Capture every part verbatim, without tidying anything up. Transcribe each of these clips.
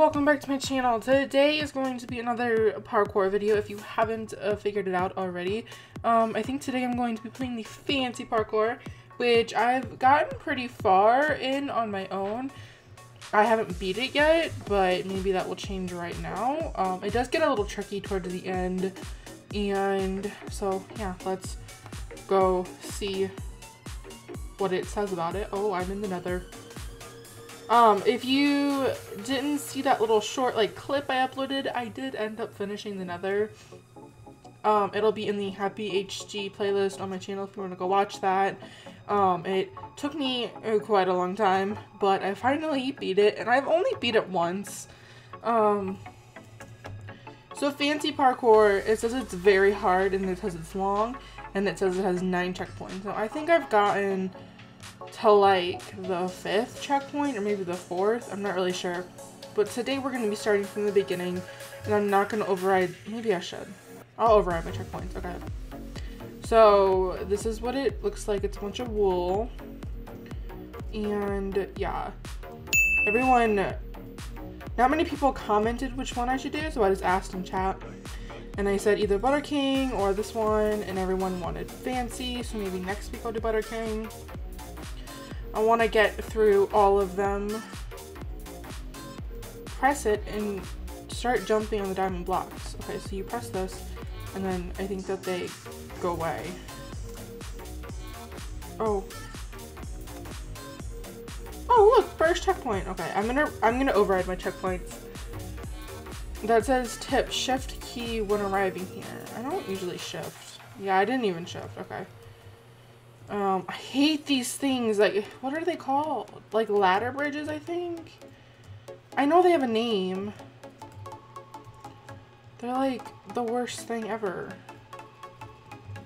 welcome back to my channel. Today is going to be another parkour video if you haven't uh, figured it out already. Um, I think today I'm going to be playing the fancy parkour, which I've gotten pretty far in on my own. I haven't beat it yet, but maybe that will change right now. Um, it does get a little tricky towards the end, and so yeah, let's go see what it says about it. Oh, I'm in the nether. Um, if you didn't see that little short like clip I uploaded, I did end up finishing the nether. Um, it'll be in the Happy H G playlist on my channel if you want to go watch that. Um, it took me quite a long time, but I finally beat it, and I've only beat it once. Um, so fancy parkour, it says it's very hard, and it says it's long, and it says it has nine checkpoints. So I think I've gotten to like the fifth checkpoint or maybe the fourth, I'm not really sure, but today we're going to be starting from the beginning, and I'm not going to override. Maybe I should. I'll override my checkpoints. Okay, so this is what it looks like. It's a bunch of wool, and yeah, everyone, not many people commented which one I should do, so I just asked in chat, and I said either Butter King or this one, and everyone wanted fancy, so maybe next week I'll do Butter King. I want to get through all of them, press it, and start jumping on the diamond blocks. Okay, so you press this, and then I think that they go away. Oh. Oh, look, first checkpoint. Okay, I'm gonna I'm gonna override my checkpoints. That says tip, shift key when arriving here. I don't usually shift. Yeah, I didn't even shift. Okay. Um, I hate these things, like, what are they called? Like, ladder bridges, I think? I know they have a name. They're, like, the worst thing ever.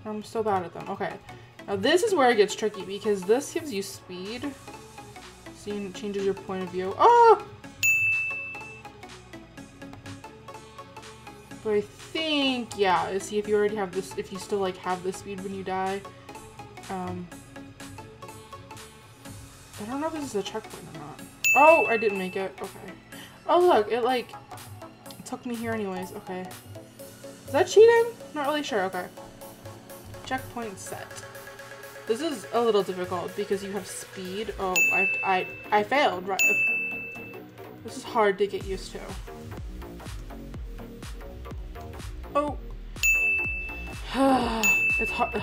I'm so bad at them. Okay. Now, this is where it gets tricky, because this gives you speed. So it changes your point of view. Oh! But I think, yeah, see if you already have this, if you still, like, have the speed when you die. Um, I don't know if this is a checkpoint or not. Oh, I didn't make it. Okay. Oh, look, it like took me here anyways. Okay. Is that cheating? Not really sure. Okay. Checkpoint set. This is a little difficult because you have speed. Oh, I I I failed. Right. This is hard to get used to. Oh. It's hard.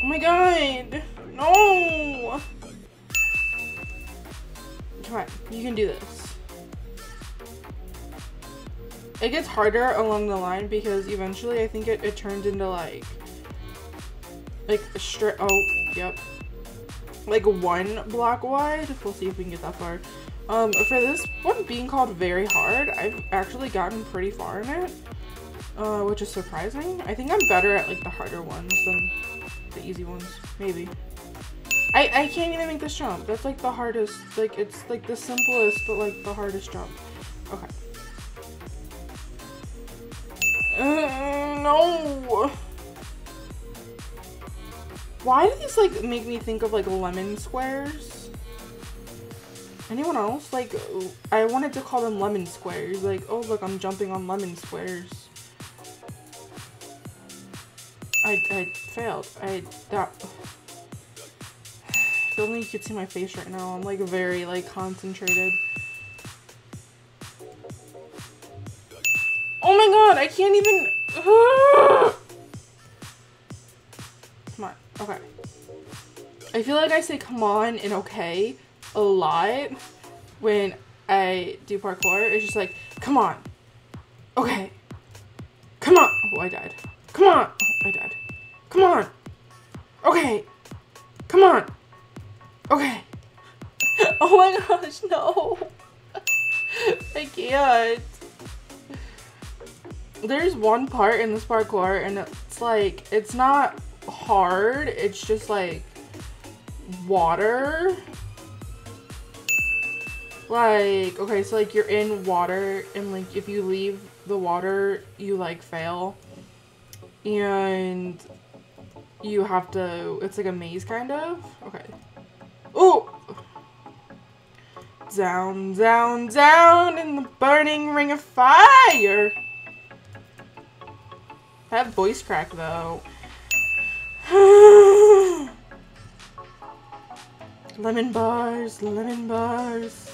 Oh my god! No! Come on, you can do this. It gets harder along the line because eventually I think it, it turns into like, like a straight, oh, yep. Like one block wide. We'll see if we can get that far. Um, for this one being called very hard, I've actually gotten pretty far in it, uh, which is surprising. I think I'm better at like the harder ones than the easy ones, maybe. I, I can't even make this jump. That's like the hardest, like it's like the simplest, but like the hardest jump. Okay. Uh, no! Why do these like make me think of like lemon squares? Anyone else? Like, I wanted to call them lemon squares. Like, oh look, I'm jumping on lemon squares. I, I failed. I that. If only you could see my face right now. I'm like very like concentrated. Oh my god! I can't even. Come on. Okay. I feel like I say "come on" and "okay" a lot when I do parkour. It's just like, come on. Okay. Come on. Oh, I died. Come on. I died. Come on. Okay. Come on. Okay. Oh my gosh, no. I can't. There's one part in this parkour and it's like, it's not hard. It's just like water. Like, okay, so like you're in water and like if you leave the water, you like fail. And you have to, it's like a maze kind of. Okay. Oh! Down, down, down in the burning ring of fire. That voice crack, though. Lemon bars, lemon bars.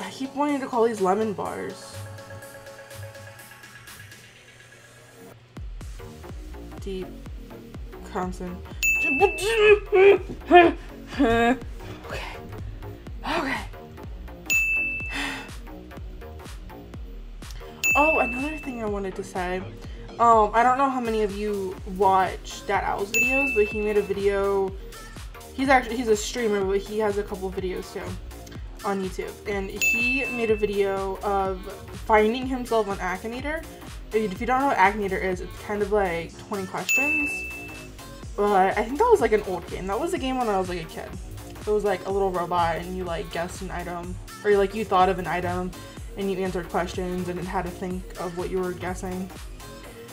I keep wanting to call these lemon bars. Deep, constant. Okay, okay. Oh, another thing I wanted to say. Um, I don't know how many of you watch Dat Owl's videos, but he made a video. He's actually, he's a streamer, but he has a couple videos too on YouTube. And he made a video of finding himself on Akinator. If you don't know what Akinator is, it's kind of like twenty questions. But I think that was like an old game. That was a game when I was like a kid. It was like a little robot and you like guessed an item, or like you thought of an item and you answered questions and it had to think of what you were guessing.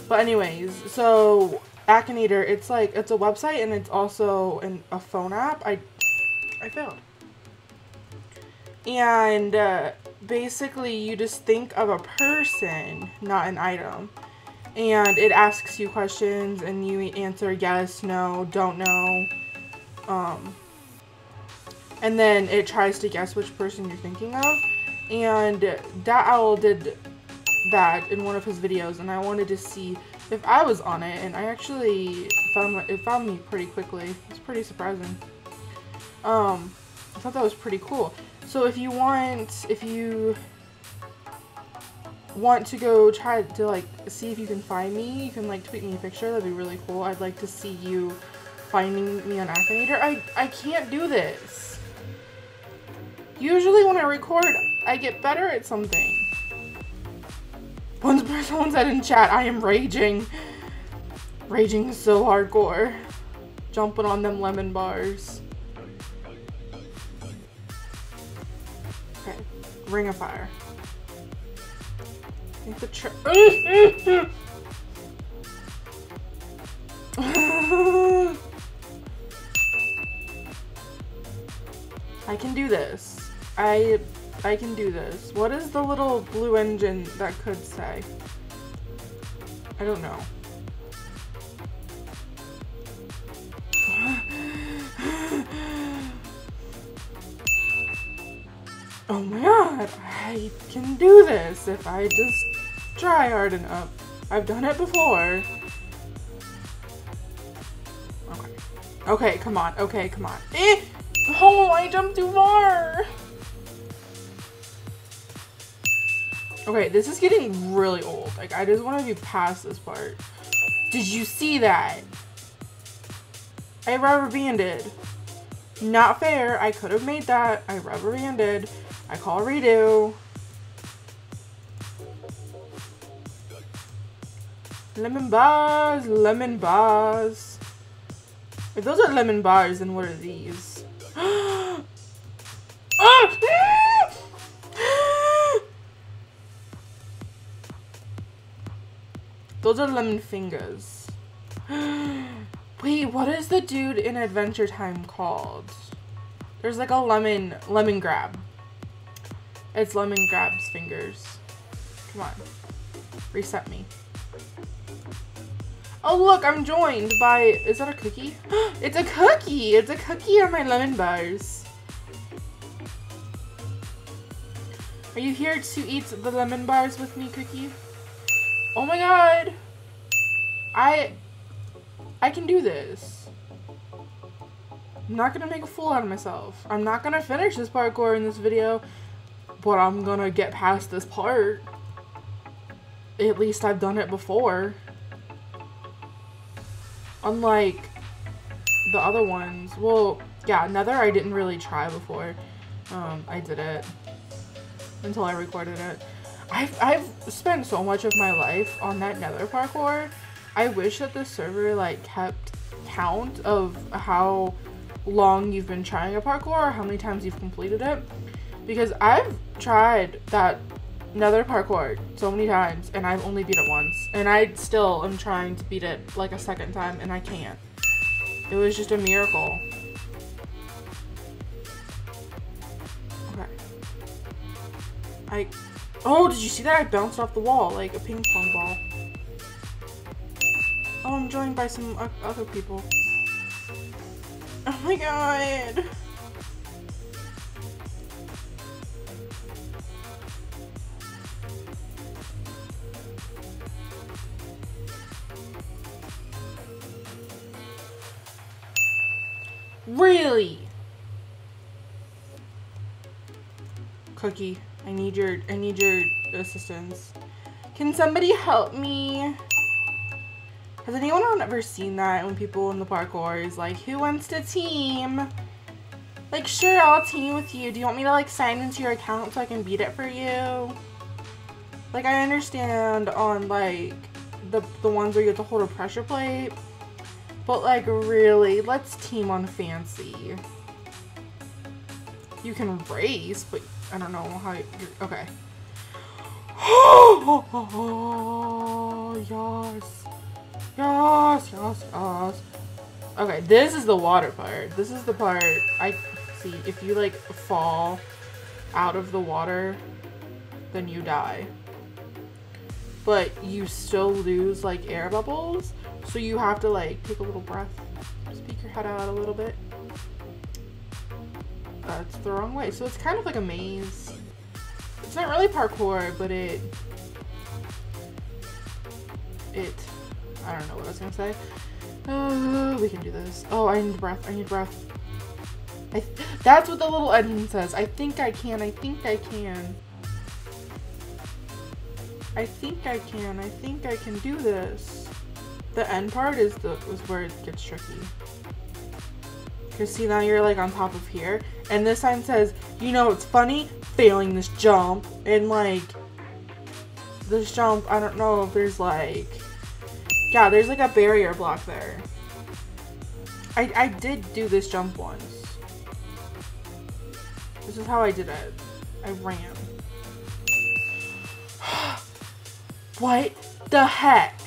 But anyways, so Akinator, it's like, it's a website and it's also an, a phone app. I, I failed. And uh, basically you just think of a person, not an item. And it asks you questions and you answer yes, no, don't know. Um, and then it tries to guess which person you're thinking of. And Dat Owl did that in one of his videos, and I wanted to see if I was on it, and I actually found it found me pretty quickly. It's pretty surprising. Um, I thought that was pretty cool. So if you want, if you want to go try to like see if you can find me, you can like tweet me a picture. That'd be really cool. I'd like to see you finding me on Akinator. I I can't do this. Usually when I record, I get better at something. One person said in chat, I am raging. Raging so hardcore. Jumping on them lemon bars. Okay, ring of fire. I think the tr- I can do this. I... I can do this. What is the little blue engine that could say? I don't know. Oh my god, I can do this if I just try hard enough. I've done it before. Okay. Okay, come on. Okay, come on. Eh! Oh, I jumped too far! Okay, this is getting really old. Like, I just want to be past this part. Did you see that? I rubber banded. Not fair. I could have made that. I rubber banded. I call redo. Lemon bars, lemon bars. If those are lemon bars, then what are these? Oh! Those are lemon fingers. Wait, what is the dude in Adventure Time called? There's like a lemon, lemon grab. It's Lemon Grab's fingers. Come on, reset me. Oh look, I'm joined by, is that a cookie? It's a cookie, it's a cookie on my lemon bars. Are you here to eat the lemon bars with me, cookie? Oh my god! I... I can do this. I'm not gonna make a fool out of myself. I'm not gonna finish this parkour in this video, but I'm gonna get past this part. At least I've done it before. Unlike the other ones. Well, yeah, Nether I didn't really try before. Um, I did it until I recorded it. I've, I've spent so much of my life on that Nether parkour. I wish that the server like kept count of how long you've been trying a parkour or how many times you've completed it, because I've tried that Nether parkour so many times and I've only beat it once, and I still am trying to beat it like a second time and I can't. It was just a miracle. I... Oh, did you see that? I bounced off the wall like a ping pong ball. Oh, I'm joined by some other people. Oh my god! Really? Cookie, I need your, I need your assistance. Can somebody help me? Has anyone ever seen that when people in the parkour is like, who wants to team? Like, sure, I'll team with you. Do you want me to like sign into your account so I can beat it for you? Like, I understand on like the, the ones where you have to hold a pressure plate. But like, really, let's team on Fancy. You can race, but I don't know how you're, okay. Oh, oh, oh, yes. Yes, yes, yes. Okay, this is the water part. This is the part, I see, if you like fall out of the water, then you die. But you still lose like air bubbles. So you have to like take a little breath, speak your head out a little bit. That's the wrong way. So it's kind of like a maze. It's not really parkour, but it, it, I don't know what I was gonna say. Uh, we can do this. Oh, I need breath, I need breath. I th that's what the little ending says. I think I can, I think I can. I think I can, I think I can do this. The end part is the is where it gets tricky. Cause see, now you're like on top of here, and this sign says, you know, it's funny failing this jump, and like this jump, I don't know if there's like, yeah, there's like a barrier block there. I I did do this jump once. This is how I did it. I ran. What the heck?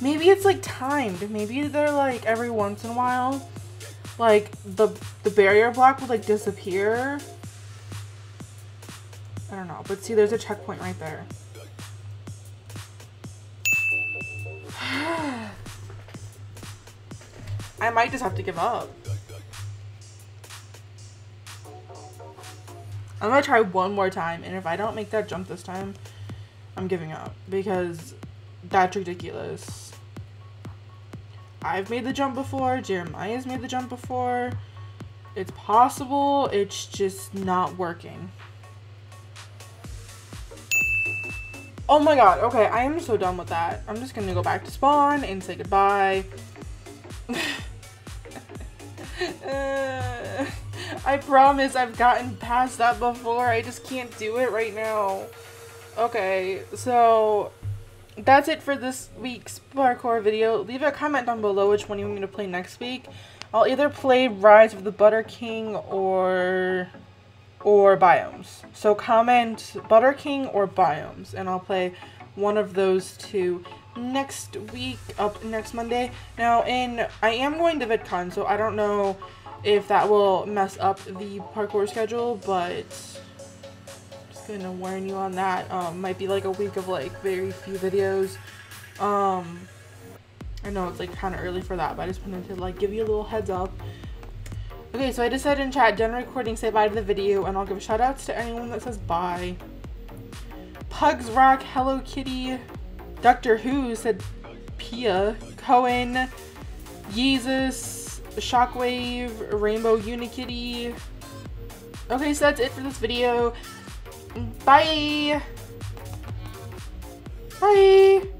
Maybe it's like timed. Maybe they're like every once in a while, like the the barrier block would like disappear. I don't know, but see, there's a checkpoint right there. I might just have to give up. I'm gonna try one more time, and if I don't make that jump this time, I'm giving up because that's ridiculous. I've made the jump before, Jeremiah's made the jump before. It's possible, it's just not working. Oh my god, okay, I am so done with that. I'm just gonna go back to spawn and say goodbye. uh, I promise I've gotten past that before, I just can't do it right now. Okay, so that's it for this week's parkour video. Leave a comment down below which one you want me to play next week. I'll either play Rise of the Butter King or or Biomes. So comment Butter King or Biomes, and I'll play one of those two next week, up next Monday. Now, in I am going to VidCon, so I don't know if that will mess up the parkour schedule, but gonna warn you on that. Um might be like a week of like very few videos. um I know it's like kind of early for that, but I just wanted to like give you a little heads up. Okay, so I just said in chat, done recording, say bye to the video, and I'll give shout outs to anyone that says bye. Pugs Rock, Hello Kitty, Doctor Who said Pia, Cohen, Jesus, Shockwave, Rainbow Unikitty. Okay, so that's it for this video. Bye! Bye!